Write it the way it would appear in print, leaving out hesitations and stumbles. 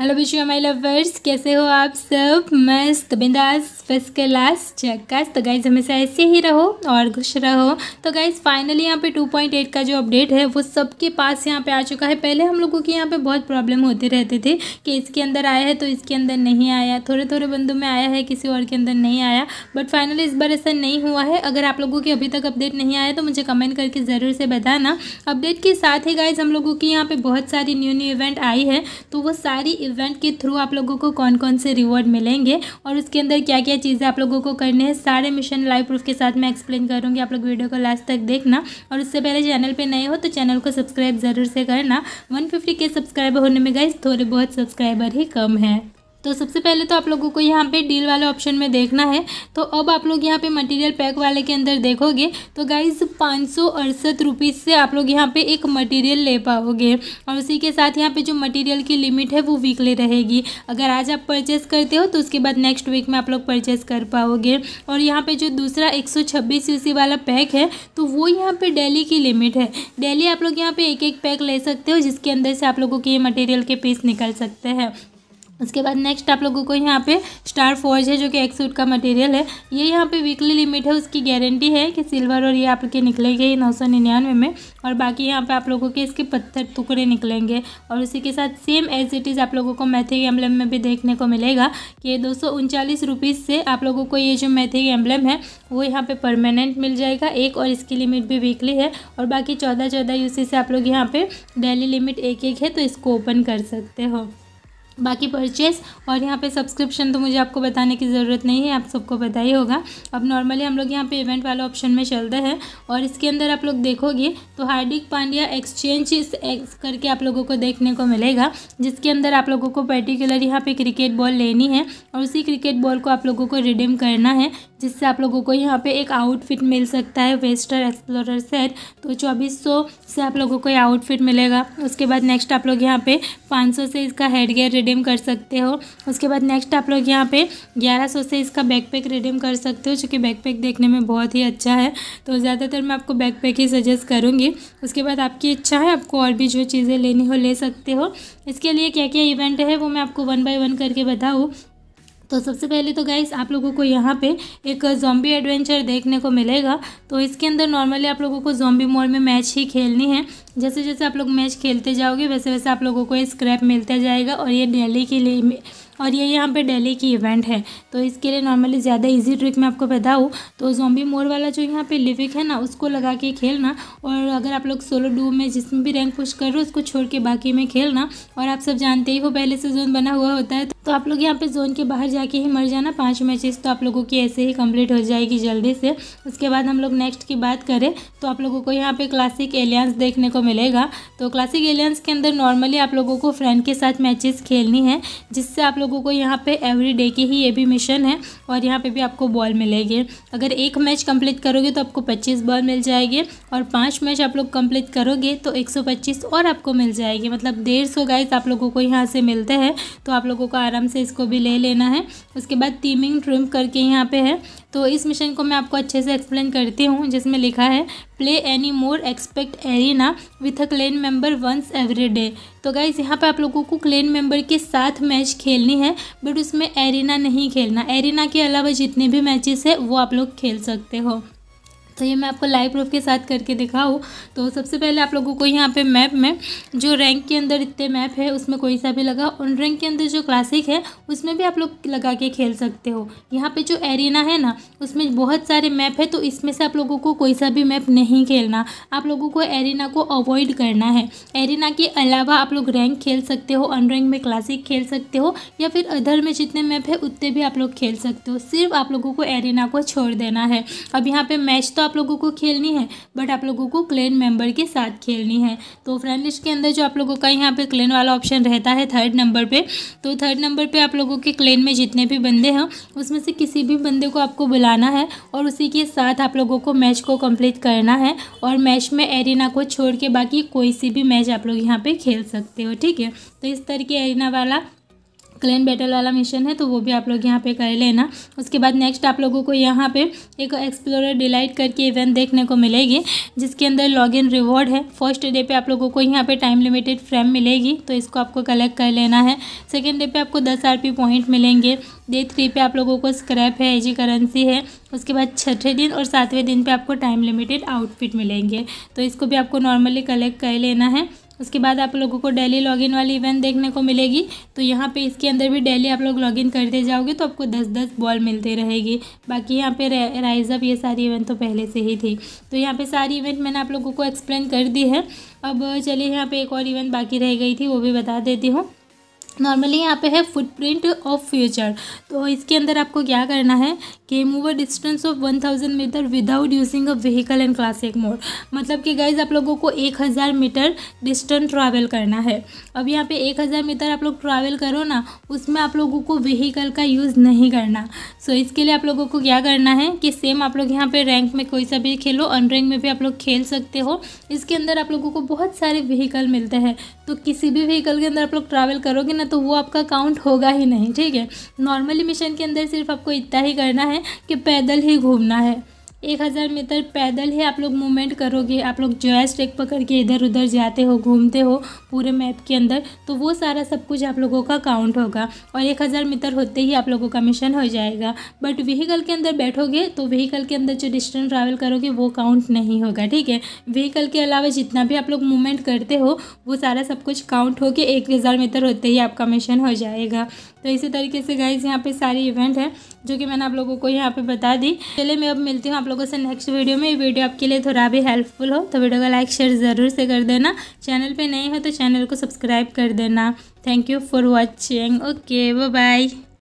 Hello Vishu my lovers, कैसे हो आप सब। मस्त बिंदास फर्स्ट क्लास चक्का। तो गाइज हमेशा ऐसे ही रहो और खुश रहो। तो गाइज फाइनली यहाँ पे 2.8 का जो अपडेट है वो सबके पास यहाँ पे आ चुका है। पहले हम लोगों के यहाँ पे बहुत प्रॉब्लम होते रहते थे कि इसके अंदर आया है तो इसके अंदर नहीं आया, थोड़े थोड़े बंदों में आया है किसी और के अंदर नहीं आया, बट फाइनली इस बार ऐसा नहीं हुआ है। अगर आप लोगों के अभी तक अपडेट नहीं आया तो मुझे कमेंट करके ज़रूर से बताना। अपडेट के साथ ही गाइज हम लोगों के यहाँ पर बहुत सारी न्यू न्यू इवेंट आई है, तो वो सारी इवेंट के थ्रू आप लोगों को कौन कौन से रिवॉर्ड मिलेंगे और उसके अंदर क्या क्या चीज़ें आप लोगों को करने हैं, सारे मिशन लाइव प्रूफ के साथ मैं एक्सप्लेन करूँगी। आप लोग वीडियो को लास्ट तक देखना और उससे पहले चैनल पे नए हो तो चैनल को सब्सक्राइब ज़रूर से करना। 150 के सब्सक्राइबर होने में गाइस थोड़े बहुत सब्सक्राइबर ही कम हैं। तो सबसे पहले तो आप लोगों को यहाँ पे डील वाले ऑप्शन में देखना है। तो अब आप लोग यहाँ पे मटेरियल पैक वाले के अंदर देखोगे तो गाइज़ 568 रुपीज़ से आप लोग यहाँ पे एक मटेरियल ले पाओगे और उसी के साथ यहाँ पे जो मटेरियल की लिमिट है वो वीकली रहेगी। अगर आज आप परचेस करते हो तो उसके बाद नेक्स्ट वीक में आप लोग परचेस कर पाओगे। और यहाँ पर जो दूसरा 126 cc वाला पैक है तो वो यहाँ पर डेली की लिमिट है। डेली आप लोग यहाँ पर एक पैक ले सकते हो जिसके अंदर से आप लोगों के ये मटेरियल के पीस निकल सकते हैं। उसके बाद नेक्स्ट आप लोगों को यहाँ पे स्टार फोर्ज है जो कि एक्सूट का मटेरियल है, ये यहाँ पे वीकली लिमिट है। उसकी गारंटी है कि सिल्वर और ये आप लोग के निकलेंगे 999 में और बाकी यहाँ पे आप लोगों के इसके पत्थर टुकड़े निकलेंगे। और उसी के साथ सेम एज इट इज़ आप लोगों को मैथिक एम्बलम में भी देखने को मिलेगा कि 239 रुपीज़ से आप लोगों को ये जो मैथिक एम्बलम है वो यहाँ पर परमानेंट मिल जाएगा एक, और इसकी लिमिट भी वीकली है। और बाकी 14 UC से आप लोग यहाँ पर डेली लिमिट एक है, तो इसको ओपन कर सकते हो। बाकी परचेस और यहाँ पे सब्सक्रिप्शन तो मुझे आपको बताने की ज़रूरत नहीं है, आप सबको पता ही होगा। अब नॉर्मली हम लोग यहाँ पे इवेंट वाला ऑप्शन में चलते हैं और इसके अंदर आप लोग देखोगे तो हार्दिक पांड्या एक्सचेंज करके आप लोगों को देखने को मिलेगा, जिसके अंदर आप लोगों को पर्टिकुलर यहाँ पे क्रिकेट बॉल लेनी है और उसी क्रिकेट बॉल को आप लोगों को रिडीम करना है, जिससे आप लोगों को यहाँ पे एक आउटफिट मिल सकता है वेस्टर एक्सप्लोरर सेट। तो 2400 से आप लोगों को ये आउटफिट मिलेगा। उसके बाद नेक्स्ट आप लोग यहाँ पे 500 से इसका हेडगेयर रिडीम कर सकते हो। उसके बाद नेक्स्ट आप लोग यहाँ पे 1100 से इसका बैकपैक रिडीम कर सकते हो, क्योंकि बैकपैक देखने में बहुत ही अच्छा है, तो ज़्यादातर मैं आपको बैकपैक ही सजेस्ट करूँगी। उसके बाद आपकी इच्छा है, आपको और भी जो चीज़ें लेनी हो ले सकते हो। इसके लिए क्या क्या इवेंट है वो मैं आपको 1 by 1 करके बताऊँ। तो सबसे पहले तो गाइस आप लोगों को यहाँ पे एक ज़ॉम्बी एडवेंचर देखने को मिलेगा। तो इसके अंदर नॉर्मली आप लोगों को ज़ॉम्बी मोड में मैच ही खेलनी है। जैसे जैसे आप लोग मैच खेलते जाओगे वैसे वैसे आप लोगों को ये स्क्रैप मिलता जाएगा और ये डेली के लिए, और ये यहाँ पे डेली की इवेंट है। तो इसके लिए नॉर्मली ज़्यादा इजी ट्रिक मैं आपको बताऊँ तो ज़ॉम्बी मोर वाला जो यहाँ पे लिविक है ना, उसको लगा के खेलना। और अगर आप लोग सोलो डू में जिसमें भी रैंक पुश कर रहे हो उसको छोड़ के बाकी में खेलना। और आप सब जानते ही हो पहले से जोन बना हुआ होता है, तो आप लोग यहाँ पे जोन के बाहर जाके ही मर जाना। 5 मैचेस तो आप लोगों की ऐसे ही कंप्लीट हो जाएगी जल्दी से। उसके बाद हम लोग नेक्स्ट की बात करें तो आप लोगों को यहाँ पे क्लासिक एलियंस देखने को मिलेगा। तो क्लासिक एलियंस के अंदर नॉर्मली आप लोगों को फ्रेंड के साथ मैचेस खेलनी है, जिससे आप लोगों को यहाँ पे एवरी डे के ही ये भी मिशन है और यहाँ पे भी आपको बॉल मिलेगी। अगर एक मैच कंप्लीट करोगे तो आपको 25 बॉल मिल जाएगी और 5 मैच आप लोग कंप्लीट करोगे तो 125 और आपको मिल जाएगी, मतलब 150 गाइस आप लोगों को यहाँ से मिलते हैं। तो आप लोगों को आराम से इसको भी ले लेना है। उसके बाद टीमिंग ट्रिम करके यहाँ पे है, तो इस मिशन को मैं आपको अच्छे से एक्सप्लेन करती हूँ, जिसमें लिखा है play any more expect arena with a clan member once every day. तो गाइज़ यहाँ पे आप लोगों को क्लेन मेंबर के साथ मैच खेलनी है, बट उसमें एरिना नहीं खेलना। एरिना के अलावा जितने भी मैचेस है वो आप लोग खेल सकते हो। तो ये मैं आपको लाइव प्रूफ के साथ करके दिखाऊँ। तो सबसे पहले आप लोगों को यहाँ पे मैप में जो रैंक के अंदर इतने मैप है उसमें कोई सा भी लगा, उन रैंक के अंदर जो क्लासिक है उसमें भी आप लोग लगा के खेल सकते हो। यहाँ पे जो एरिना है ना उसमें बहुत सारे मैप है, तो इसमें से आप लोगों को कोई सा भी मैप नहीं खेलना। आप लोगों को एरिना को अवॉइड करना है। एरिना के अलावा आप लोग रैंक खेल सकते हो, अन रैंक में क्लासिक खेल सकते हो, या फिर अदर में जितने मैप है उतने भी आप लोग खेल सकते हो। सिर्फ आप लोगों को एरिना को छोड़ देना है। अब यहाँ पर मैच आप लोगों को खेलनी है, बट आप लोगों को क्लेन मेंबर के साथ खेलनी है। तो फ्रेंड लिस्ट के अंदर जो आप लोगों का यहाँ पे क्लेन वाला ऑप्शन रहता है 3rd नंबर पे, तो 3rd नंबर पे आप लोगों के क्लेन में जितने भी बंदे हैं उसमें से किसी भी बंदे को आपको बुलाना है और उसी के साथ आप लोगों को मैच को कंप्लीट करना है। और मैच में एरिना को छोड़ के बाकी कोई सी भी मैच आप लोग यहाँ पर खेल सकते हो, ठीक है। तो इस तरह के एरिना वाला क्लेन बैटल वाला मिशन है तो वो भी आप लोग यहाँ पे कर लेना। उसके बाद नेक्स्ट आप लोगों को यहाँ पे एक एक्सप्लोरर डिलाइट करके इवेंट देखने को मिलेगी जिसके अंदर लॉगिन रिवॉर्ड है। फर्स्ट डे पे आप लोगों को यहाँ पे टाइम लिमिटेड फ्रेम मिलेगी तो इसको आपको कलेक्ट कर लेना है। सेकेंड डे पे आपको 10 RP पॉइंट मिलेंगे। डे 3 पे आप लोगों को स्क्रैप है, एजी करेंसी है। उसके बाद छठे दिन और सातवें दिन पे आपको टाइम लिमिटेड आउटफिट मिलेंगे तो इसको भी आपको नॉर्मली कलेक्ट कर लेना है। उसके बाद आप लोगों को डेली लॉगिन वाली इवेंट देखने को मिलेगी तो यहाँ पे इसके अंदर भी डेली आप लोग लॉगिन करते जाओगे तो आपको 10-10 बॉल मिलते रहेगी। बाकी यहाँ पे राइज अप ये सारी इवेंट तो पहले से ही थी। तो यहाँ पे सारी इवेंट मैंने आप लोगों को एक्सप्लेन कर दी है। अब चलिए यहाँ पे एक और इवेंट बाकी रह गई थी वो भी बता देती हूँ। नॉर्मली यहाँ पे है फुटप्रिंट ऑफ फ्यूचर तो इसके अंदर आपको क्या करना है game over distance of 1000 meter without using a vehicle and classic mode. मतलब कि गाइज आप लोगों को 1000 मीटर डिस्टेंस ट्रैवल करना है। अब यहाँ पे 1000 मीटर आप लोग ट्रैवल करो ना उसमें आप लोगों को व्हीकल का यूज़ नहीं करना। सो इसके लिए आप लोगों को क्या करना है कि सेम आप लोग यहाँ पर रैंक में कोई सा भी खेलो, अनरैंक में भी आप लोग खेल सकते हो। इसके अंदर आप लोगों को बहुत सारे व्हीकल मिलते हैं तो किसी भी व्हीकल के अंदर आप लोग ट्रैवल करोगे तो वो आपका काउंट होगा ही नहीं। ठीक है, नॉर्मली मिशन के अंदर सिर्फ आपको इतना ही करना है कि पैदल ही घूमना है। 1000 मीटर पैदल ही आप लोग मूवमेंट करोगे। आप लोग जॉयस्टिक पकड़ के इधर उधर जाते हो, घूमते हो पूरे मैप के अंदर तो वो सारा सब कुछ आप लोगों का काउंट होगा और 1000 मीटर होते ही आप लोगों का मिशन हो जाएगा। बट व्हीकल के अंदर बैठोगे तो व्हीकल के अंदर जो डिस्टेंस ट्रैवल करोगे वो काउंट नहीं होगा। ठीक है, व्हीकल के अलावा जितना भी आप लोग मूवमेंट करते हो वो सारा सब कुछ काउंट होकर 1000 मीटर होते ही आपका मिशन हो जाएगा। तो इसी तरीके से गाइज यहाँ पे सारी इवेंट है जो कि मैंने आप लोगों को यहाँ पे बता दी। चलिए मैं अब मिलती हूँ आप लोगों से नेक्स्ट वीडियो में। ये वीडियो आपके लिए थोड़ा भी हेल्पफुल हो तो वीडियो को लाइक शेयर ज़रूर से कर देना। चैनल पे नए हो तो चैनल को सब्सक्राइब कर देना। Thank you for watching. Okay bye.